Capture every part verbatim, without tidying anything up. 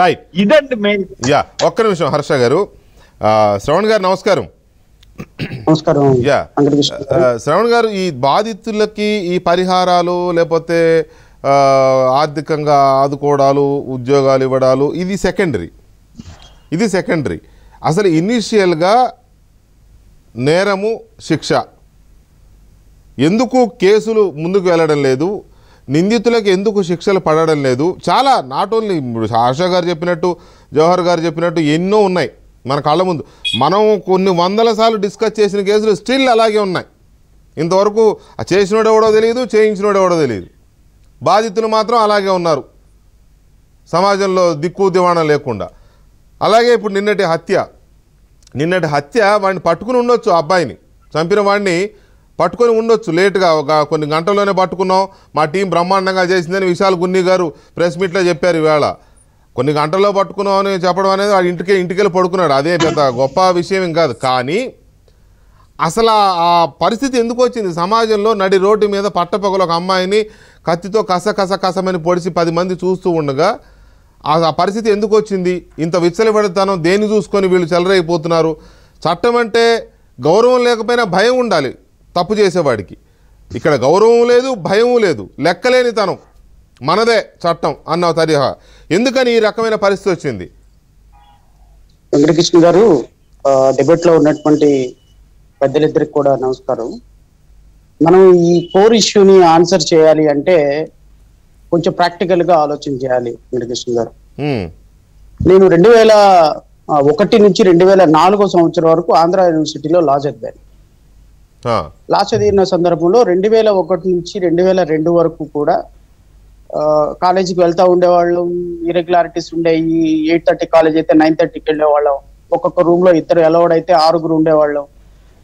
Right ఇదండి main. Yeah ఒక్క నిమిషం హర్ష గారు, శ్రవణ్ గారు నమస్కారం. నమస్కారం. యా శ్రవణ్ గారు, ఈ బాధితులకి ఈ పరిహారాలు లేకపోతే ఆర్థికంగా ఆదుకోవడాలు ఉద్యోగాలు ఇవ్వడాలు ఇది సెకండరీ, ఇది సెకండరీ. అసలు ఇనీషియల్గా నేరము శిక్ష, ఎందుకు కేసులు ముందుకు వెళ్ళడం లేదు, నిందితులకు ఎందుకు శిక్షలు పడడం లేదు? చాలా నాట్ ఓన్లీ ఆశా గారు చెప్పినట్టు జవహర్ గారు చెప్పినట్టు ఎన్నో ఉన్నాయి మన కళ్ళ ముందు. మనం కొన్ని వందల సార్లు డిస్కస్ చేసిన కేసులు స్టిల్ అలాగే ఉన్నాయి. ఇంతవరకు చేసినోడు ఎవడో తెలియదు, చేయించినోడు ఎవడో తెలియదు. బాధితులు మాత్రం అలాగే ఉన్నారు సమాజంలో దిక్కు దివాణా లేకుండా. అలాగే ఇప్పుడు నిన్నటి హత్య, నిన్నటి హత్య వాడిని పట్టుకుని ఉండొచ్చు, అబ్బాయిని చంపిన వాడిని పట్టుకొని ఉండొచ్చు లేటుగా, ఒక కొన్ని గంటల్లోనే పట్టుకున్నాం మా టీం బ్రహ్మాండంగా చేసిందని విశాల్ గున్ని గారు ప్రెస్ మీట్లో చెప్పారు. ఈవేళ కొన్ని గంటల్లో పట్టుకున్నాం అని చెప్పడం అనేది వాడి ఇంటికే ఇంటికెళ్ళి పడుకున్నాడు, అదే పెద్ద గొప్ప విషయం ఏం కాదు. కానీ అసలు ఆ పరిస్థితి ఎందుకు వచ్చింది? సమాజంలో నడి రోడ్డు మీద పట్టపగల ఒక అమ్మాయిని కత్తితో కస కస కసమని పొడిచి పది మంది చూస్తూ ఉండగా ఆ పరిస్థితి ఎందుకు వచ్చింది? ఇంత విచ్చలవిడతనం దేన్ని చూసుకొని వీళ్ళు చెలరైపోతున్నారు? చట్టం అంటే గౌరవం లేకపోయినా భయం ఉండాలి తప్పు చేసేవాడికి. ఇక్కడ గౌరవం లేదు, భయం లేదు, లెక్కలేని తనం, మనదే చట్టం అన్న తరహా. ఎందుకని ఈ రకమైన పరిస్థితి వచ్చింది? వెంకటకృష్ణ గారు, డిబేట్లో ఉన్నటువంటి పెద్దలిద్దరికి కూడా నమస్కారం. మనం ఈ కోర్ ఇష్యూని ఆన్సర్ చేయాలి అంటే కొంచెం ప్రాక్టికల్ గా ఆలోచన చేయాలి వెంకటకృష్ణ గారు. నేను రెండు వేల ఒకటి నుంచి రెండు వేల నాలుగో సంవత్సరం వరకు ఆంధ్ర యూనివర్సిటీలో లా చదివాను. లా చదివిన సందర్భంలో రెండు వేల ఒకటి నుంచి రెండు వేల రెండు వరకు కూడా కాలేజీకి వెళ్తూ ఉండేవాళ్ళం. ఇరెగ్యులారిటీస్ ఉండేవి. ఎయిట్ థర్టీ కాలేజ్ అయితే నైన్ థర్టీకి వెళ్ళేవాళ్ళం. ఒక్కొక్క రూమ్ లో ఇద్దరు అలౌడ్ అయితే ఆరుగురు ఉండేవాళ్ళం.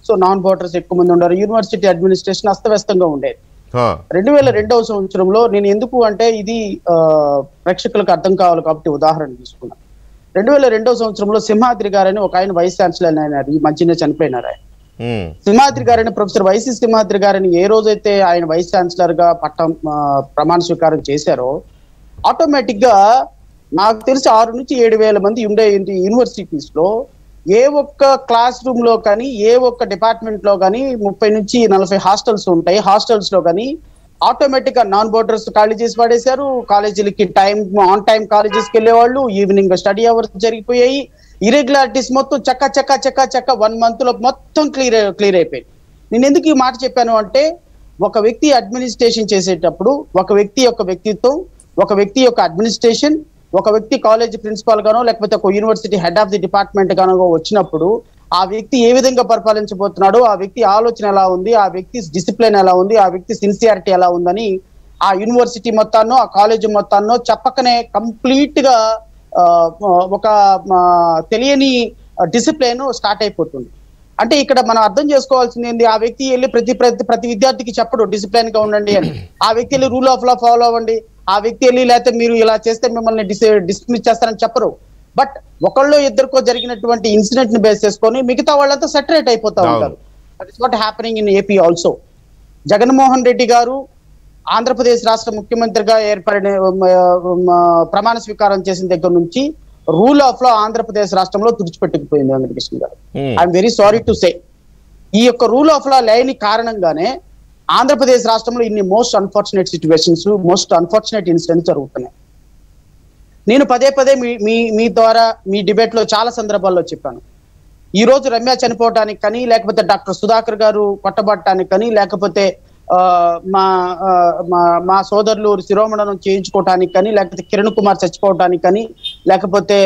సో నాన్ బోర్డర్స్ ఎక్కువ మంది ఉండేవారు. యూనివర్సిటీ అడ్మినిస్ట్రేషన్ అస్తవ్యస్తంగా ఉండేది. రెండు వేల రెండవ సంవత్సరంలో నేను ఎందుకు అంటే ఇది ప్రేక్షకులకు అర్థం కావాలి కాబట్టి ఉదాహరణ తీసుకున్నాను. రెండు వేల రెండవ సంవత్సరంలో సింహాద్రి గారని ఒక ఆయన వైస్ ఛాన్సలర్ అయినారు, ఈ మధ్యనే చనిపోయినారు. ఆయన సింహాద్రి గారని ప్రొఫెసర్ వైసి సింహాద్రి గారని ఏ రోజైతే ఆయన వైస్ ఛాన్సలర్ గా పట్టం ప్రమాణ స్వీకారం చేశారో ఆటోమేటిక్ గా నాకు తెలిసి ఆరు నుంచి ఏడు వేల మంది ఉండే యూనివర్సిటీస్ లో ఏ ఒక్క క్లాస్ రూమ్ లో కానీ ఏ ఒక్క డిపార్ట్మెంట్ లో కానీ ముప్పై నుంచి నలభై హాస్టల్స్ ఉంటాయి. హాస్టల్స్ లో కానీ ఆటోమేటిక్ గా నాన్ బోర్డర్స్ ఖాళీ చేసి పడేశారు. కాలేజీలకి టైం ఆన్ టైం కాలేజెస్కి వెళ్ళేవాళ్ళు. ఈవినింగ్ స్టడీ అవర్స్ జరిగిపోయాయి. ఇరెగ్యులారిటీస్ మొత్తం చక్క చక్క చక్క చక్క వన్ మంత్ లో మొత్తం క్లియర్ క్లియర్ అయిపోయింది. నేను ఎందుకు ఈ మాట చెప్పాను అంటే ఒక వ్యక్తి అడ్మినిస్ట్రేషన్ చేసేటప్పుడు ఒక వ్యక్తి యొక్క వ్యక్తిత్వం, ఒక వ్యక్తి యొక్క అడ్మినిస్ట్రేషన్, ఒక వ్యక్తి కాలేజ్ ప్రిన్సిపాల్ గానో లేకపోతే ఒక university head of the department గానో వచ్చినప్పుడు ఆ వ్యక్తి ఏ విధంగా పరిపాలించబోతున్నాడు, ఆ వ్యక్తి ఆలోచన ఎలా ఉంది, ఆ వ్యక్తి డిసిప్లిన్ ఎలా ఉంది, ఆ వ్యక్తి సిన్సియారిటీ ఎలా ఉందని ఆ యూనివర్సిటీ మొత్తాన్నో ఆ కాలేజ్ మొత్తాన్నో చెప్పకనే కంప్లీట్ గా ఒక తెలియని డిసిప్లిన్ స్టార్ట్ అయిపోతుంది. అంటే ఇక్కడ మనం అర్థం చేసుకోవాల్సింది ఏంది, ఆ వ్యక్తి వెళ్ళి ప్రతి ప్రతి ప్రతి విద్యార్థికి చెప్పడు డిసిప్లిన్ గా ఉండండి అని. ఆ వ్యక్తి వెళ్ళి రూల్ ఆఫ్ లా ఫాలో అవ్వండి, ఆ వ్యక్తి వెళ్ళి లేకపోతే మీరు ఇలా చేస్తే మిమ్మల్ని డిస్ డిస్మిస్ చేస్తారని చెప్పరు. బట్ ఒకళ్ళో ఇద్దరికో జరిగినటువంటి ఇన్సిడెంట్ ని బేస్ చేసుకొని మిగతా వాళ్ళంతా సెటరేట్ అయిపోతా ఉంటారు. That is what happening in AP also. Jaganmohan Reddy గారు ఆంధ్రప్రదేశ్ రాష్ట్ర ముఖ్యమంత్రిగా ఏర్పడిన ప్రమాణ స్వీకారం చేసిన దగ్గర నుంచి రూల్ ఆఫ్ లా ఆంధ్రప్రదేశ్ రాష్ట్రంలో తుడిచిపెట్టుకుపోయింది వెంకటకృష్ణ గారు. I'm very sorry to say, ఈ యొక్క రూల్ ఆఫ్ లా లేని కారణంగానే ఆంధ్రప్రదేశ్ రాష్ట్రంలో ఇన్ని most unfortunate situations, most unfortunate incidents జరుగుతున్నాయి. నేను పదే పదే మీ మీ ద్వారా మీ డిబేట్ లో చాలా సందర్భాల్లో చెప్పాను. ఈ రోజు రమ్య చనిపోవటానికి కానీ లేకపోతే డాక్టర్ సుధాకర్ గారు కొట్టబడటానికి కానీ లేకపోతే మా మా సోదరులు శిరోమణనం చేయించుకోవటానికి కానీ లేకపోతే కిరణ్ కుమార్ చచ్చిపోవటానికి కానీ లేకపోతే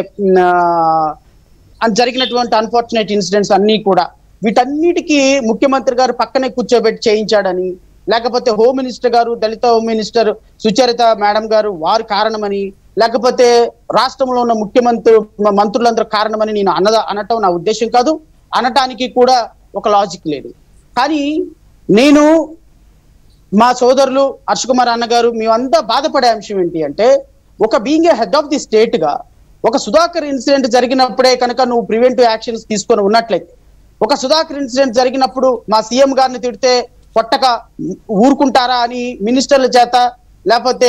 జరిగినటువంటి అన్ఫార్చునేట్ ఇన్సిడెంట్స్ అన్ని కూడా వీటన్నిటికీ ముఖ్యమంత్రి గారు పక్కనే కూర్చోబెట్టి చేయించాడని లేకపోతే హోమ్ మినిస్టర్ గారు దళిత హోమ్ మినిస్టర్ సుచరిత మేడం గారు వారు కారణమని లేకపోతే రాష్ట్రంలో ఉన్న ముఖ్యమంత్రి మంత్రులందరూ కారణమని నేను అన్నద అనటం నా ఉద్దేశం కాదు. అనటానికి కూడా ఒక లాజిక్ లేదు. కానీ నేను మా సోదరులు హర్ష్ కుమార్ అన్నగారు మేమంతా బాధపడే అంశం ఏంటి అంటే ఒక being a head of the state గా ఒక సుధాకర్ ఇన్సిడెంట్ జరిగినప్పుడే కనుక నువ్వు ప్రివెంటివ్ యాక్షన్స్ తీసుకొని ఉన్నట్లయితే, ఒక సుధాకర్ ఇన్సిడెంట్ జరిగినప్పుడు మా సీఎం గారిని తిడితే కొట్టక ఊరుకుంటారా అని మినిస్టర్ల చేత లేకపోతే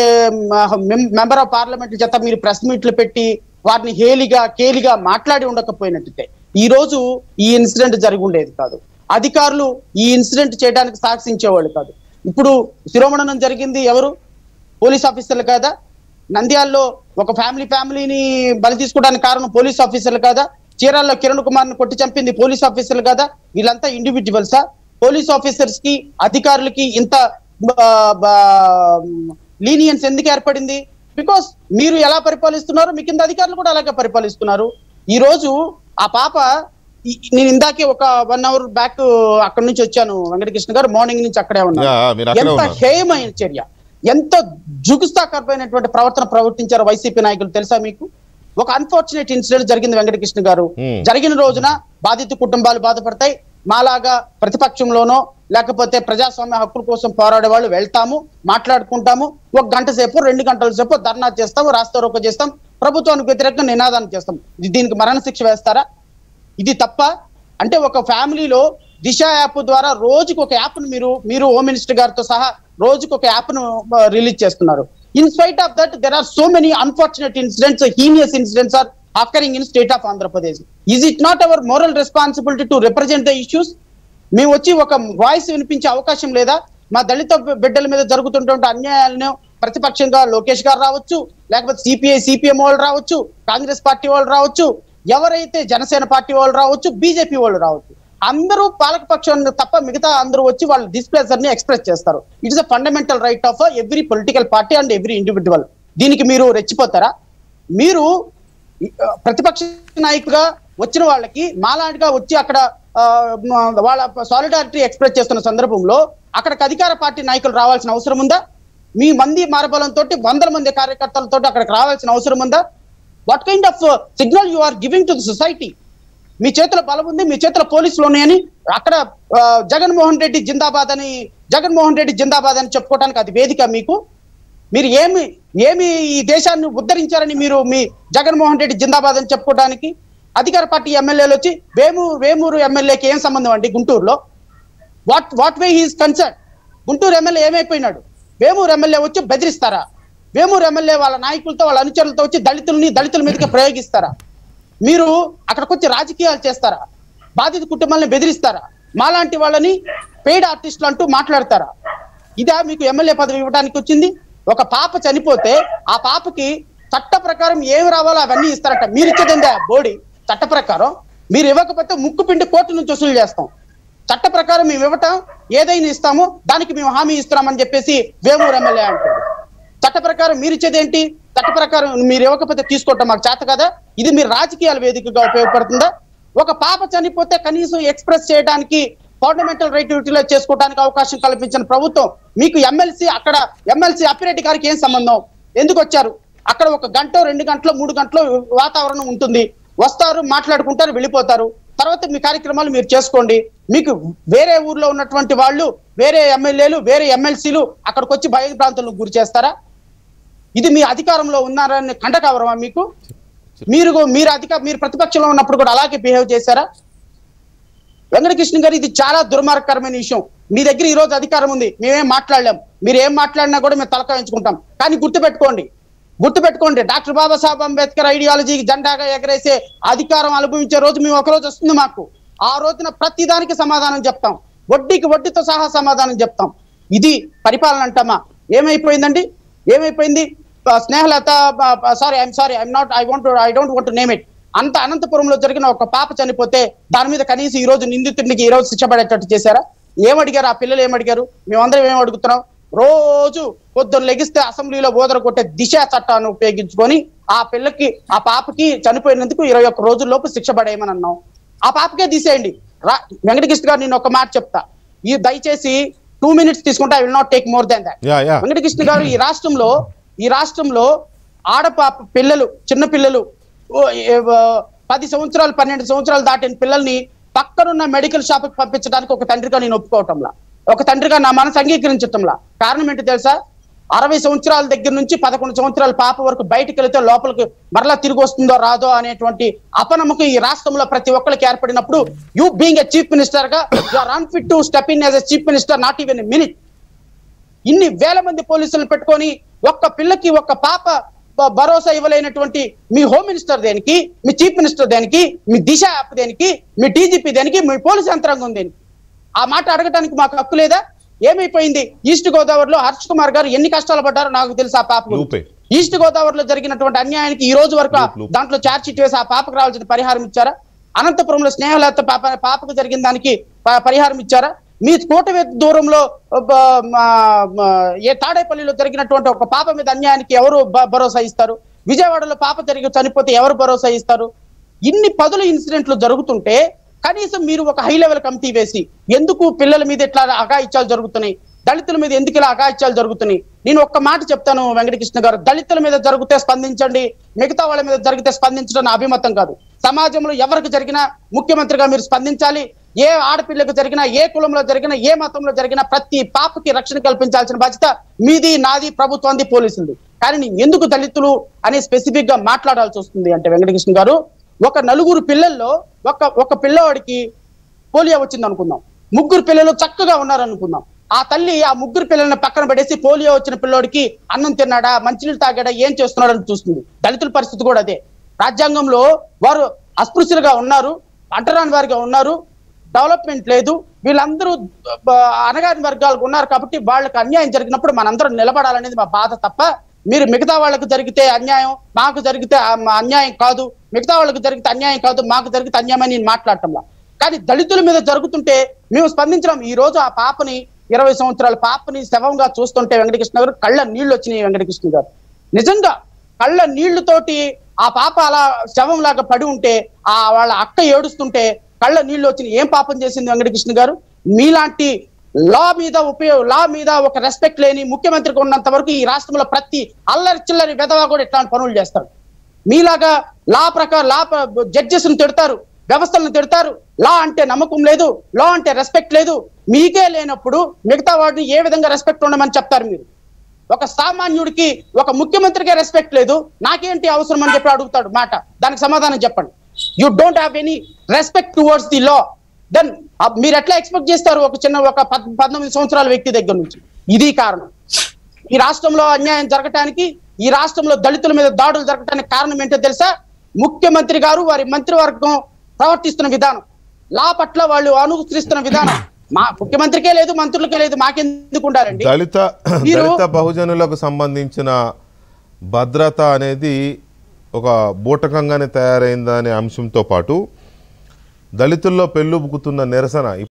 మెంబర్ ఆఫ్ పార్లమెంట్ల చేత మీరు ప్రెస్ మీట్లు పెట్టి వారిని హేలిగా కేలిగా మాట్లాడి ఉండకపోయినట్టే ఈ రోజు ఈ ఇన్సిడెంట్ జరుగుండేది కాదు. అధికారులు ఈ ఇన్సిడెంట్ చేయడానికి సాక్షించేవాళ్ళు కాదు. ఇప్పుడు శిరోమణనం జరిగింది ఎవరు? పోలీస్ ఆఫీసర్లు కాదా? నంద్యాలలో ఒక ఫ్యామిలీ ఫ్యామిలీని బలి తీసుకోవడానికి కారణం పోలీస్ ఆఫీసర్లు కాదా? చీరాల్లో కిరణ్ కుమార్ ను కొట్టి చంపింది పోలీస్ ఆఫీసర్లు కాదా? వీళ్ళంతా ఇండివిజువల్సా? పోలీస్ ఆఫీసర్స్ కి అధికారులకి ఇంత లీనియన్స్ ఎందుకు ఏర్పడింది? బికాస్ మీరు ఎలా పరిపాలిస్తున్నారు, మీ కింద అధికారులు కూడా అలాగే పరిపాలిస్తున్నారు. ఈ రోజు ఆ పాప, నేను ఇందాకే ఒక వన్ అవర్ బ్యాక్ అక్కడి నుంచి వచ్చాను, వెంకటకృష్ణ గారు మార్నింగ్ నుంచి అక్కడే ఉన్నారు. ఎంత హేయమైన చర్య, ఎంత జుగుస్తాకరమైనటువంటి ప్రవర్తన ప్రవర్తించారు వైసీపీ నాయకులు తెలుసా మీకు? ఒక అన్ఫార్చునేట్ ఇన్సిడెంట్ జరిగింది వెంకటకృష్ణ గారు. జరిగిన రోజున బాధిత కుటుంబాలు బాధపడతాయి. మాలాగా ప్రతిపక్షంలోనో లేకపోతే ప్రజాస్వామ్య హక్కుల కోసం పోరాడే వాళ్ళు వెళ్తాము, మాట్లాడుకుంటాము, ఒక గంట సేపు రెండు గంటల సేపు ధర్నా చేస్తాము, రాస్తారోకో చేస్తాం, ప్రభుత్వానికి వ్యతిరేకంగా నినాదాన్ని చేస్తాం. దీనికి మరణశిక్ష వేస్తారా? ఇది తప్ప అంటే ఒక ఫ్యామిలీలో దిశ యాప్ ద్వారా రోజుకు ఒక యాప్ను మీరు మీరు హోమ్ మినిస్టర్ గారితో సహా రోజుకు ఒక యాప్ను రిలీజ్ చేస్తున్నారు. In spite of that there are so many unfortunate incidents, heinous incidents are occurring in state of Andhra Pradesh. Is it not our moral responsibility to represent the issues? మేము వచ్చి ఒక voice వినిపించే అవకాశం లేదా? మా దళిత బిడ్డల మీద జరుగుతుంటే అన్యాయాలను ప్రతిపక్షంగా లోకేష్ గారు రావచ్చు, లేకపోతే సిపిఐ సిపిఎం వాళ్ళు రావచ్చు, కాంగ్రెస్ పార్టీ వాళ్ళు రావచ్చు, ఎవరైతే జనసేన పార్టీ వాళ్ళు రావచ్చు, బీజేపీ వాళ్ళు రావచ్చు, అందరూ పాలకపక్షం తప్ప మిగతా అందరూ వచ్చి వాళ్ళ డిస్ప్లేజర్ ని ఎక్స్ప్రెస్ చేస్తారు. It is a fundamental right of every political party and every individual. దీనికి మీరు రెచ్చిపోతారా? మీరు ప్రతిపక్ష నాయకుగా వచ్చిన వాళ్ళకి మాలాంటిగా వచ్చి అక్కడ వాళ్ళ సాలిడారిటీ ఎక్స్ప్రెస్ చేస్తున్న సందర్భంలో అక్కడికి అధికార పార్టీ నాయకులు రావాల్సిన అవసరం ఉందా? మీ మంది మారబలంతో వందల మంది కార్యకర్తలతో అక్కడికి రావాల్సిన అవసరం ఉందా? What kind of signal you are giving to the society? మీ చేతిలో బలం ఉంది, మీ చేతిలో పోలీసులు ఉన్నాయని అక్కడ జగన్మోహన్ రెడ్డి జిందాబాద్ అని జగన్మోహన్ రెడ్డి జిందాబాద్ అని చెప్పుకోవడానికి అది వేదిక మీకు? మీరు ఏమి ఏమి ఈ దేశాన్ని ఉద్ధరించారని మీరు మీ జగన్మోహన్ రెడ్డి జిందాబాద్ అని చెప్పుకోవడానికి? అధికార పార్టీ ఎమ్మెల్యేలు వచ్చి వేమూరు వేమూరు ఎమ్మెల్యేకి ఏం సంబంధం అండి గుంటూరులో? What what way he's concern? Guntur MLA ఏమైపోయినాడు? వేమూరు ఎమ్మెల్యే వచ్చి బెదిరిస్తారా? వేమూరు ఎమ్మెల్యే వాళ్ళ నాయకులతో వాళ్ళ అనుచరులతో వచ్చి దళితుల్ని దళితుల మీదకి ప్రయోగిస్తారా? మీరు అక్కడికి వచ్చి రాజకీయాలు చేస్తారా? బాధిత కుటుంబాలను బెదిరిస్తారా? మాలాంటి వాళ్ళని పెయిడ్ ఆర్టిస్టులు అంటూ మాట్లాడతారా? ఇదా మీకు ఎమ్మెల్యే పదవి ఇవ్వడానికి వచ్చింది? ఒక పాప చనిపోతే ఆ పాపకి చట్ట ప్రకారం ఏమి రావాలో అవన్నీ ఇస్తారట. మీరు ఇచ్చేదండి ఆ బోడీ చట్ట ప్రకారం. మీరు ఇవ్వకపోతే ముక్కు పిండి కోర్టు నుంచి వసూలు చేస్తాం. చట్ట ప్రకారం మేము ఇవ్వటం, ఏదైనా ఇస్తాము, దానికి మేము హామీ ఇస్తున్నామని చెప్పేసి వేమూరు ఎమ్మెల్యే అంటారు. చట్ట ప్రకారం మీరు ఇచ్చేదేంటి? చట్ట ప్రకారం మీరు ఇవ్వకపోతే తీసుకోవటం మాకు చేత కదా? ఇది మీరు రాజకీయాల వేదికగా ఉపయోగపడుతుందా? ఒక పాప చనిపోతే కనీసం ఎక్స్ప్రెస్ చేయడానికి ఫండమెంటల్ రైట్ యూటిలైజ్ చేసుకోవడానికి అవకాశం కల్పించిన ప్రభుత్వం మీకు ఎమ్మెల్సీ అక్కడ ఎమ్మెల్సీ అప్పిరెడ్డి గారికి ఏం సంబంధం? ఎందుకు వచ్చారు? అక్కడ ఒక గంట రెండు గంటలో మూడు గంటలో వాతావరణం ఉంటుంది. వస్తారు, మాట్లాడుకుంటారు, వెళ్ళిపోతారు. తర్వాత మీ కార్యక్రమాలు మీరు చేసుకోండి. మీకు వేరే ఊర్లో ఉన్నటువంటి వాళ్ళు, వేరే ఎమ్మెల్యేలు, వేరే ఎమ్మెల్సీలు అక్కడికి వచ్చి భయభ్రాంతులకు గురి చేస్తారా? ఇది మీ అధికారంలో ఉన్నారని కంటకవరమా మీకు? మీరు మీరు అధిక మీరు ప్రతిపక్షంలో ఉన్నప్పుడు కూడా అలాగే బిహేవ్ చేశారా? వెంకటకృష్ణ గారు, ఇది చాలా దుర్మార్గకరమైన విషయం. మీ దగ్గర ఈ రోజు అధికారం ఉంది, మేమేం మాట్లాడలేం, మీరు ఏం మాట్లాడినా కూడా మేము తలకాయించుకుంటాం. కానీ గుర్తుపెట్టుకోండి, గుర్తుపెట్టుకోండి డాక్టర్ బాబాసాహెబ్ అంబేద్కర్ ఐడియాలజీకి జెండాగా ఎగరేసే అధికారం అనుభవించే రోజు మేము ఒకరోజు వస్తుంది మాకు. ఆ రోజున ప్రతిదానికి సమాధానం చెప్తాం, వడ్డీకి వడ్డీతో సహా సమాధానం చెప్తాం. ఇది పరిపాలన అంటామా? ఏమైపోయిందండి? ఏమైపోయింది? Snehalatha, sorry I'm sorry I'm not I want I don't want to name it, అంత అనంతపురంలో జరిగిన ఒక పాప చనిపోతే దాని మీద కనీసం ఈ రోజు నిందితుడికి ఈ రోజు శిక్ష పడేటట్టు చేశారా? ఏమడిగారు? ఆ పిల్లలు ఏమడిగారు? మేమందరం ఏం అడుగుతున్నాం? రోజు పొద్దున్న లెగిస్తే అసెంబ్లీలో బోదర కొట్టే దిశ చట్టాన్ని ఉపయోగించుకొని ఆ పిల్లకి ఆ పాపకి చనిపోయినందుకు ఇరవై ఒక్క రోజుల్లోపు శిక్ష పడేయమని అన్నాం. ఆ పాపకే తీసేయండి. రా వెంకటకృష్ణ గారు, నేను ఒక మాట చెప్తా, ఈ దయచేసి టూ మినిట్స్ తీసుకుంటే I will not take more than that. Venkatakrishna గారు, ఈ రాష్ట్రంలో ఈ రాష్ట్రంలో ఆడపాప పిల్లలు, చిన్న పిల్లలు, పది సంవత్సరాలు పన్నెండు సంవత్సరాలు దాటిన పిల్లల్ని పక్కనున్న మెడికల్ షాప్ కి పంపించడానికి ఒక తండ్రిగా నేను ఒప్పుకోవటంలా, ఒక తండ్రిగా నా మనసు అంగీకరించటంలా. కారణం ఏంటి తెలుసా? అరవై సంవత్సరాల దగ్గర నుంచి పదకొండు సంవత్సరాల పాప వరకు బయటకు వెళితే లోపలికి మరలా తిరిగి వస్తుందో రాదో అనేటువంటి అపనమ్మకం ఈ రాష్ట్రంలో ప్రతి ఒక్కరికి ఏర్పడినప్పుడు, you being a chief minister గా you are unfit to step in as a chief minister not even a minute. ఇన్ని వేల మంది పోలీసులు పెట్టుకొని ఒక్క పిల్లకి, ఒక్క పాప భరోసా ఇవ్వలేనటువంటి మీ హోమ్ మినిస్టర్ దేనికి, మీ చీఫ్ మినిస్టర్ దేనికి, మీ దిశ యాప్ దేనికి, మీ డీజీపీ దేనికి, మీ పోలీస్ యంత్రాంగం దేనికి? ఆ మాట అడగడానికి మాకు హక్కు లేదా? ఏమైపోయింది? ఈస్ట్ గోదావరిలో హర్ష్ కుమార్ గారు ఎన్ని కష్టాలు పడ్డారో నాకు తెలుసు. ఆ పాప ఈస్ట్ గోదావరిలో జరిగినటువంటి అన్యాయానికి ఈ రోజు వరకు దాంట్లో ఛార్జ్ షీట్ వేసి ఆ పాపకు రావాల్సిన పరిహారం ఇచ్చారా? అనంతపురంలో స్నేహలత పాప పాపకు జరిగిన దానికి పరిహారం ఇచ్చారా? మీ కోటవే దూరంలో ఏ తాడేపల్లిలో జరిగినటువంటి ఒక పాప మీద అన్యాయానికి ఎవరు భరోసా ఇస్తారు? విజయవాడలో పాప జరిగి చనిపోతే ఎవరు భరోసా ఇస్తారు? ఇన్ని పదుల ఇన్సిడెంట్లు జరుగుతుంటే కనీసం మీరు ఒక హై లెవెల్ కమిటీ వేసి ఎందుకు పిల్లల మీద ఇట్లా అఘాయిత్యాలు జరుగుతున్నాయి, దళితుల మీద ఎందుకు ఇలా అఘాయిత్యాలు జరుగుతున్నాయి? నేను ఒక్క మాట చెప్తాను వెంకటకృష్ణ గారు, దళితుల మీద జరిగితే స్పందించండి, మిగతా వాళ్ళ మీద జరిగితే స్పందించడం నా అభిమతం కాదు. సమాజంలో ఎవరికి జరిగినా ముఖ్యమంత్రిగా మీరు స్పందించాలి. ఏ ఆడపిల్లకు జరిగినా, ఏ కులంలో జరిగినా, ఏ మతంలో జరిగినా ప్రతి పాపకి రక్షణ కల్పించాల్సిన బాధ్యత మీది, నాది, ప్రభుత్వాన్ని, పోలీసులది. కానీ ఎందుకు దళితులు అని స్పెసిఫిక్ గా మాట్లాడాల్సి వస్తుంది అంటే వెంకటకృష్ణ గారు, ఒక నలుగురు పిల్లల్లో ఒక ఒక పిల్లవాడికి పోలియో వచ్చింది అనుకుందాం, ముగ్గురు పిల్లలు చక్కగా ఉన్నారనుకుందాం. ఆ తల్లి ఆ ముగ్గురు పిల్లల్ని పక్కన పడేసి పోలియో వచ్చిన పిల్లోడికి అన్నం తిన్నాడా, మంచినీళ్ళు తాగాడా, ఏం చేస్తున్నాడు అని చూస్తుంది. దళితుల పరిస్థితి కూడా అదే. రాజ్యాంగంలో వారు అస్పృశ్యులుగా ఉన్నారు, అంటరాని వారిగా ఉన్నారు, డెవలప్మెంట్ లేదు, వీళ్ళందరూ అనగాని వర్గాలకు ఉన్నారు కాబట్టి వాళ్ళకి అన్యాయం జరిగినప్పుడు మనందరం నిలబడాలనేది మా బాధ తప్ప, మీరు మిగతా వాళ్ళకు జరిగితే అన్యాయం మాకు జరిగితే అన్యాయం కాదు, మిగతా వాళ్ళకు జరిగితే అన్యాయం కాదు మాకు జరిగితే అన్యాయమని నేను మాట్లాడటంలా. కానీ దళితుల మీద జరుగుతుంటే మేము స్పందించడం. ఈ రోజు ఆ పాపని, ఇరవై సంవత్సరాల పాపని శవంగా చూస్తుంటే వెంకటకృష్ణ గారు కళ్ళ నీళ్లు వచ్చినాయి. వెంకటకృష్ణ గారు నిజంగా కళ్ళ నీళ్లుతోటి ఆ పాప అలా శవం లాగా పడి ఉంటే, ఆ వాళ్ళ అక్క ఏడుస్తుంటే కళ్ళ నీళ్లు వచ్చిన ఏం పాపం చేసింది వెంకటకృష్ణ గారు? మీలాంటి లా మీద ఉపయోగ లా మీద ఒక రెస్పెక్ట్ లేని ముఖ్యమంత్రికి ఉన్నంత వరకు ఈ రాష్ట్రంలో ప్రతి అల్లరి చిల్లరి వెధవా కూడా ఇట్లాంటి పనులు చేస్తారు. మీలాగా లా ప్రకారం లా జడ్జెస్ ను తిడతారు, వ్యవస్థలను తిడతారు. లా అంటే నమ్మకం లేదు, లా అంటే రెస్పెక్ట్ లేదు. మీకే లేనప్పుడు మిగతా వాడిని ఏ విధంగా రెస్పెక్ట్ ఉండమని చెప్తారు? మీరు ఒక సామాన్యుడికి, ఒక ముఖ్యమంత్రికే రెస్పెక్ట్ లేదు, నాకేంటి అవసరం అని చెప్పి అడుగుతాడు మాట. దానికి సమాధానం చెప్పండి. You don't have any respect towards the law. Then మీరు ఎట్లా ఎక్స్పెక్ట్ చేస్తారు ఒక చిన్న ఒక పద్నాలుగు సంవత్సరాల వ్యక్తి దగ్గర నుంచి? ఇది కారణం ఈ రాష్ట్రంలో అన్యాయం జరగటానికి, ఈ రాష్ట్రంలో దళితుల మీద దాడులు జరగటానికి కారణం ఏంటో తెలుసా? ముఖ్యమంత్రి గారు, వారి మంత్రివర్గం ప్రవర్తిస్తున్న విధానం, లా పట్ల వాళ్ళు అనుసరిస్తున్న విధానం. మా ముఖ్యమంత్రికే లేదు, మంత్రులకే లేదు, మాకెందుకు ఉండాలండి? దళిత దళిత బహుజనులకు సంబంధించిన భద్రత అనేది ఒక బూటకంగానే తయారైందనే అంశంతో పాటు దళితుల్లో పెళ్ళుబుకుతున్న నిరసన